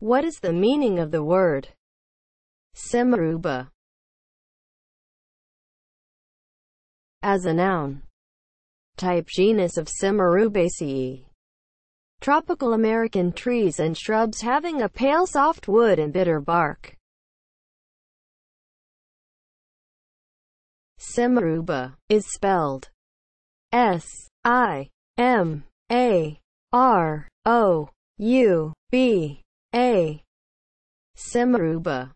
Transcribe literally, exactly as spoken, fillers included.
What is the meaning of the word Simarouba as a noun? Type: genus of Simaroubaceae, tropical American trees and shrubs having a pale soft wood and bitter bark. Simarouba is spelled S I M A R O U B A. Simarouba.